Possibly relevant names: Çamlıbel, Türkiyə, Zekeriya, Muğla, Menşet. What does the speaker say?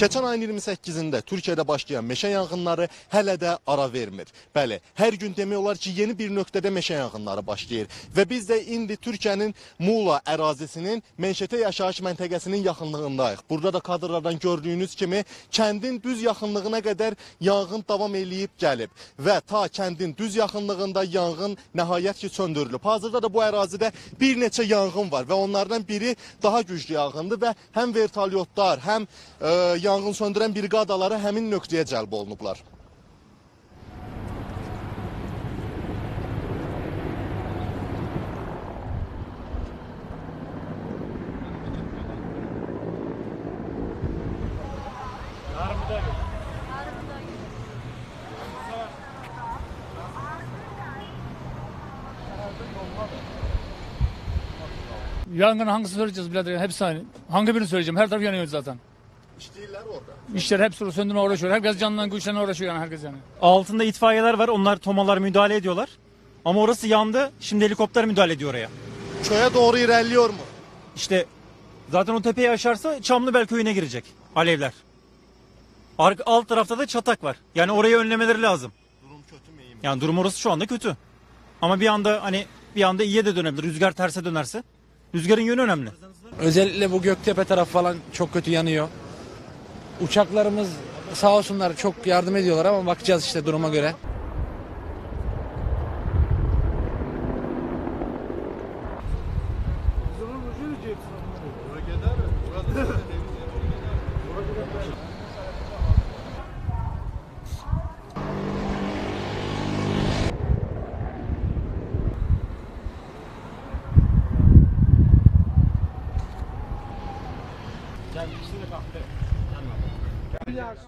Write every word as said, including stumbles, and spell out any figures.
Keçən ayın iyirmi səkkizində Türkiyədə başlayan meşə yanğınları hələ də ara vermir. Bəli, hər gün demək olar ki, yeni bir nöqtədə meşə yanğınları başlayır. Və biz də indi Türkiyənin Muğla ərazisinin Menşetə yaşayış məntəqəsinin yaxınlığındayıq. Burada da kadrlardan gördüyünüz kimi kəndin düz yaxınlığına qədər yanğın davam eləyib gəlib. Və ta kəndin düz yaxınlığında yanğın nəhayət ki söndürülüb. Hazırda da bu ərazidə bir neçə yanğın var və onlardan biri daha güclü yanğındır və həm vertolyotlar, həm e, yanğın söndürən briqadaları həmin nöqtəyə cəlb olunublar. Yangın hangisini söyleyeceğiz birader? Hepsi aynı. Hangi birini söyleyeceğim? Her taraf yanıyor zaten. İşçiler orada. İşçiler hepsi söndürme uğraşıyor. Herkes canla güçle uğraşıyor yani herkes yani. Altında itfaiyeler var. Onlar tomalar müdahale ediyorlar. Ama orası yandı. Şimdi helikopter müdahale ediyor oraya. Köye doğru ilerliyor mu? İşte zaten o tepeyi aşarsa Çamlıbel köyüne girecek alevler. Alt tarafta da çatak var. Yani orayı önlemeleri lazım. Durum kötü mü? Yani durum orası şu anda kötü. Ama bir anda hani bir anda iyiye de dönebilir. Rüzgar terse dönerse. Rüzgarın yönü önemli. Özellikle bu Göktepe taraf falan çok kötü yanıyor. Uçaklarımız sağ olsunlar çok yardım ediyorlar ama bakacağız işte duruma göre. Yes.